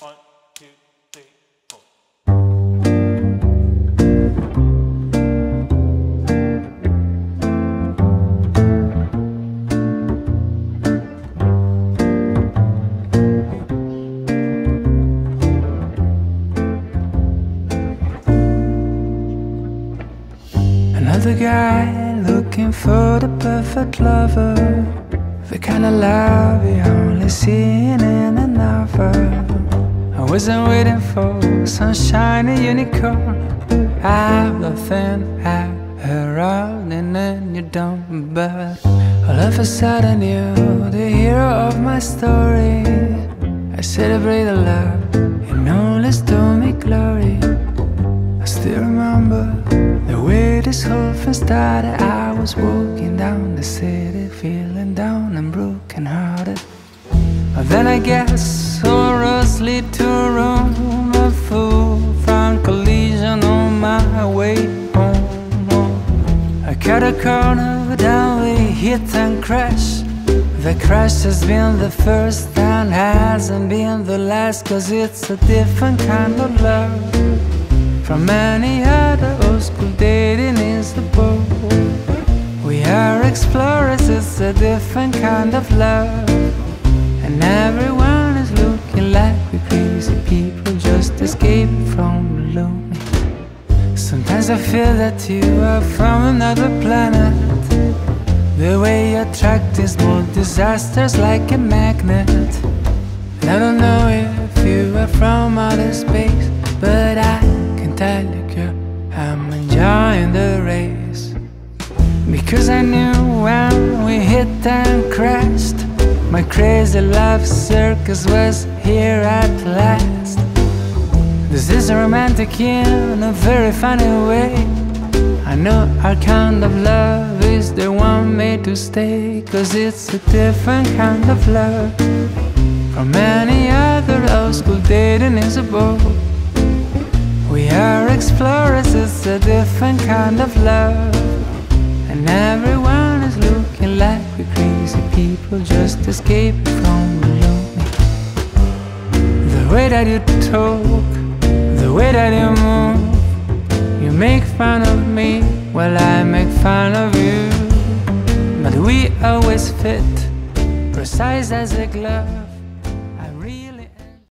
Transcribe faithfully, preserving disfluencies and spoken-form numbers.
One, two, three, four. Another guy looking for the perfect lover, the kind of love you only see in another. I wasn't waiting for sunshine and unicorn. I'm nothing, I'm running and you don't. But all of a sudden you're the hero of my story. I celebrate the love and all this to me glory. I still remember the way this whole thing started. I was walking down the city, feeling down and broken hearted. Then I guess horrors lead to Rome, a full-front collision on my way home. I cut a corner, down we hit and crash. The crash has been the first and hasn't been the last, cause it's a different kind of love from any other. Old school dating is the boat. We are explorers, it's a different kind of love. And everyone is looking like we crazy people just escape from the looming. Sometimes I feel that you are from another planet. The way you attract these more disasters like a magnet. And I don't know if you are from outer space, but I can tell you, girl, I'm enjoying the race. Because I knew when we hit and crashed, my crazy love circus was here at last. This is romantic in a very funny way. I know our kind of love is the one made to stay, cause it's a different kind of love from any other. Old school dating is a boat. We are explorers, it's a different kind of love. And everyone is looking like we're crazy people just escaping from the lonely. The way that you talk, the way that you move, you make fun of me while I make fun of you. But we always fit, precise as a glove.